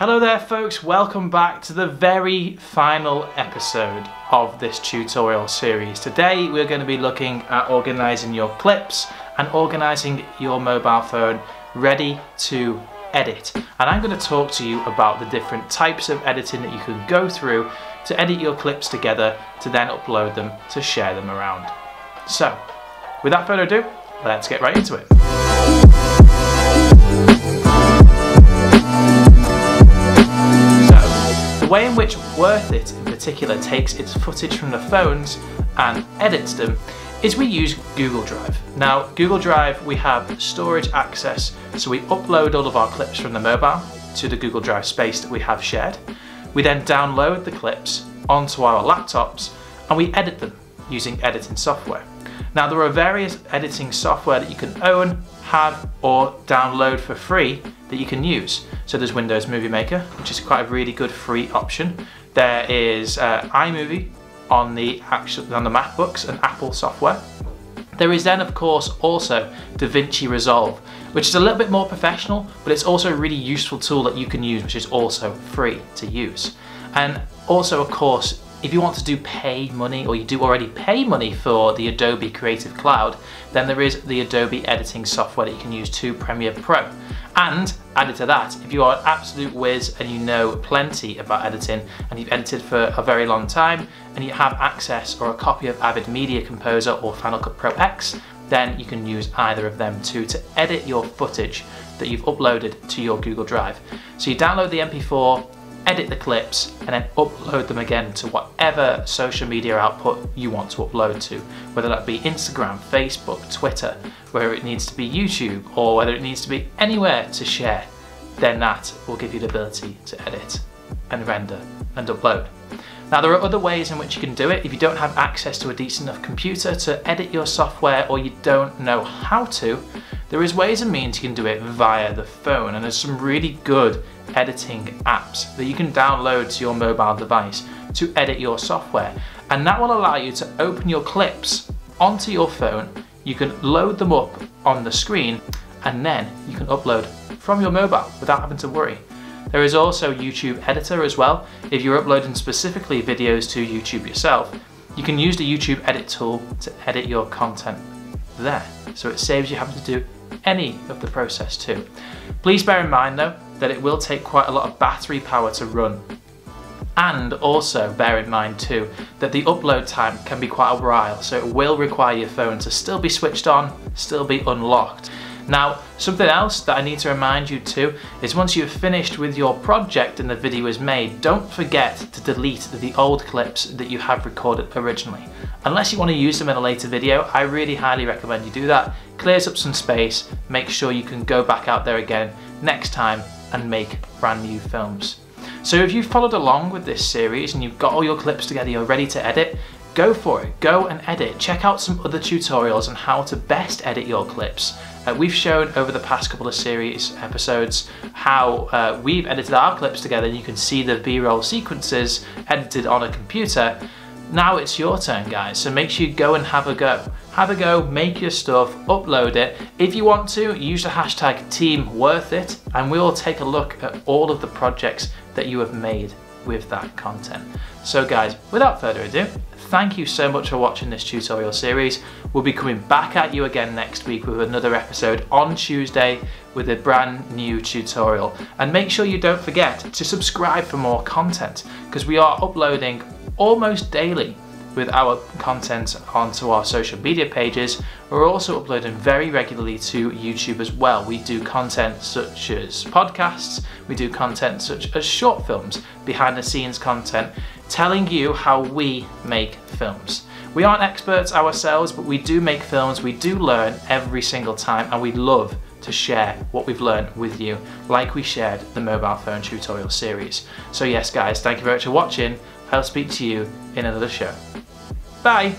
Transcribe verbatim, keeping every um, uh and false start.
Hello there folks, welcome back to the very final episode of this tutorial series. Today we're going to be looking at organising your clips and organising your mobile phone ready to edit. And I'm going to talk to you about the different types of editing that you can go through to edit your clips together to then upload them to share them around. So, without further ado, let's get right into it. The way in which Worth It in particular takes its footage from the phones and edits them is we use Google Drive. Now, Google Drive, we have storage access, so we upload all of our clips from the mobile to the Google Drive space that we have shared. We then download the clips onto our laptops and we edit them using editing software. Now, there are various editing software that you can own, have, or download for free that you can use. So there's Windows Movie Maker, which is quite a really good free option. There is uh, iMovie on the actual, on the MacBooks and Apple software. There is then of course also DaVinci Resolve, which is a little bit more professional, but it's also a really useful tool that you can use, which is also free to use. And also of course, if you want to do paid money, or you do already pay money for the Adobe Creative Cloud, then there is the Adobe editing software that you can use too, Premiere Pro. And added to that, if you are an absolute whiz and you know plenty about editing and you've edited for a very long time and you have access or a copy of Avid Media Composer or Final Cut Pro X, then you can use either of them too to edit your footage that you've uploaded to your Google Drive. So you download the M P four, edit the clips and then upload them again to whatever social media output you want to upload to, whether that be Instagram, Facebook, Twitter, whether it needs to be YouTube or whether it needs to be anywhere to share, then that will give you the ability to edit and render and upload. Now there are other ways in which you can do it. If you don't have access to a decent enough computer to edit your software or you don't know how to, there is ways and means you can do it via the phone, and there's some really good editing apps that you can download to your mobile device to edit your software, and that will allow you to open your clips onto your phone. You can load them up on the screen and then you can upload from your mobile without having to worry. There is also YouTube editor as well. If you're uploading specifically videos to YouTube yourself, you can use the YouTube edit tool to edit your content there, so it saves you having to do any of the process too. Please bear in mind though that it will take quite a lot of battery power to run, and also bear in mind too that the upload time can be quite a while, so it will require your phone to still be switched on, still be unlocked. Now something else that I need to remind you too is once you've finished with your project and the video is made, don't forget to delete the old clips that you have recorded originally. Unless you want to use them in a later video, I really highly recommend you do that. Clears up some space, make sure you can go back out there again next time and make brand new films. So if you've followed along with this series and you've got all your clips together, you're ready to edit, go for it, go and edit. Check out some other tutorials on how to best edit your clips. Uh, we've shown over the past couple of series episodes how uh, we've edited our clips together, and you can see the B-roll sequences edited on a computer. Now it's your turn guys, so make sure you go and have a go. Have a go, make your stuff, upload it. If you want to, use the hashtag TeamWorthIt and we will take a look at all of the projects that you have made with that content. So guys, without further ado, thank you so much for watching this tutorial series. We'll be coming back at you again next week with another episode on Tuesday with a brand new tutorial. And make sure you don't forget to subscribe for more content, because we are uploading almost daily with our content onto our social media pages. We're also uploading very regularly to YouTube as well. We do content such as podcasts, we do content such as short films, behind the scenes content, telling you how we make films. We aren't experts ourselves, but we do make films, we do learn every single time, and we love to share what we've learned with you, like we shared the mobile phone tutorial series. So yes guys, thank you very much for watching. I'll speak to you in another show. Bye.